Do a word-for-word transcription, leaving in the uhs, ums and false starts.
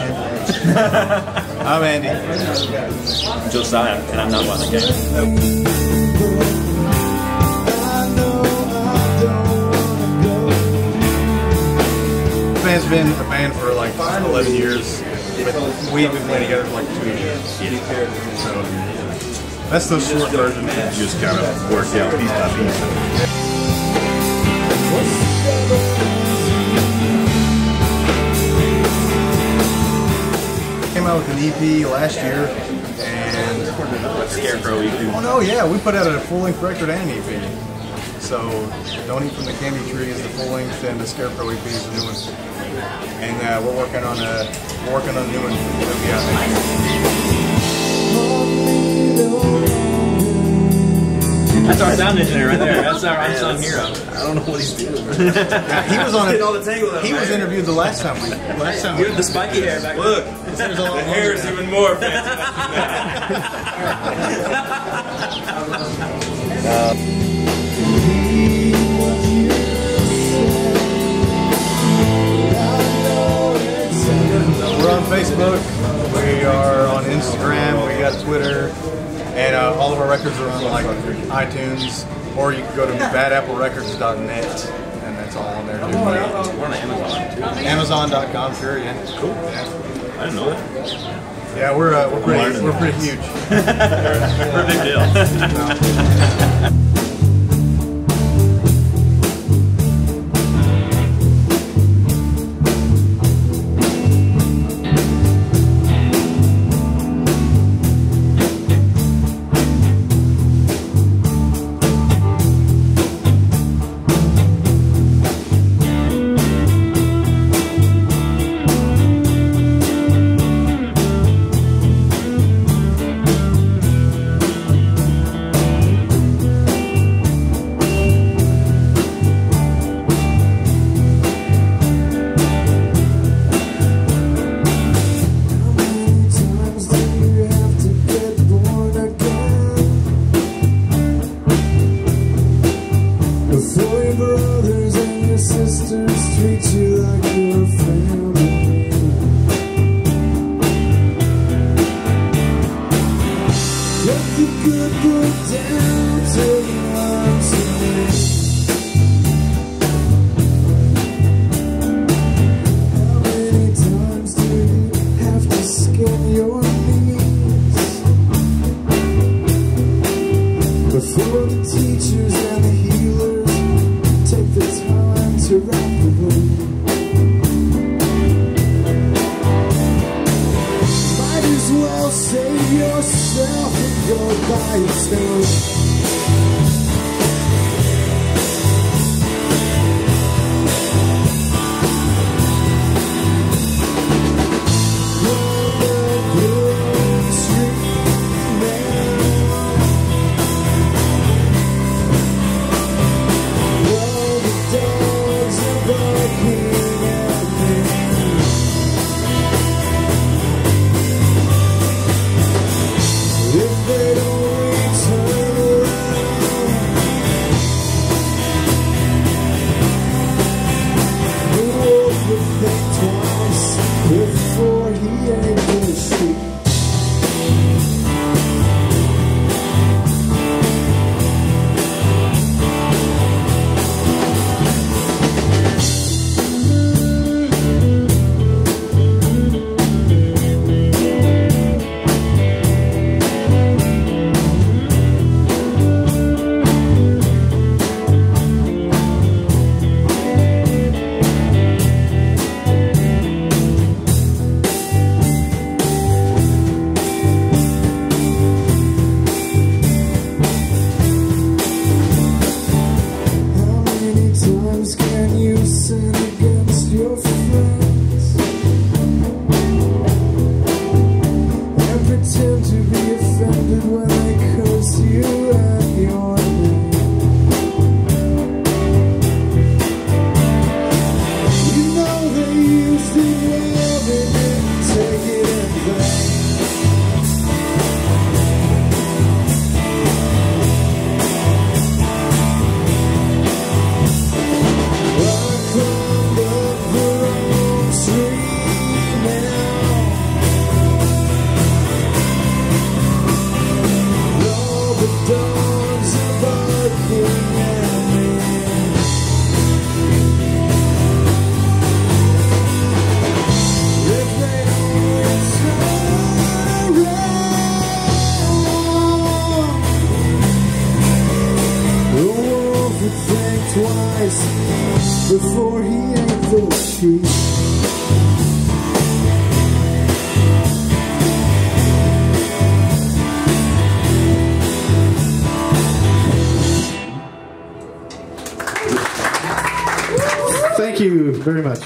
I'm Andy. I'm Josiah, and I'm not one of the gang. Van's been a band for like eleven years, but we've been playing together for like two years. So that's the short version. You just kind of work out piece by piece. Came out with an E P last year, and Scarecrow E P. Oh no, yeah, we put out a full-length record and an E P. So, Don't Eat from the Candy Tree is the full length, and the Scarecrow E P is the new one. And uh, we're working on a we're working on a new one that'll be out next. That's our sound engineer right there. That's our unsung hero. I don't know what he's doing. Yeah, he was on it. All the tangle up, he right? was interviewed the last time we. Last time. You had the spiky hair back. Look, the hair is even more fancy. um, We're on Facebook, we are on Instagram, we got Twitter, and uh, all of our records are on like iTunes, or you can go to bad apple records dot net, and that's all on there too. We're on Amazon too. Amazon dot com, sure, yeah. Cool. Yeah. I didn't know that. Yeah, we're, uh, we're, pretty, we're pretty huge. We're a big deal. No. If they don't return twice before he ate those trees. Thank you very much.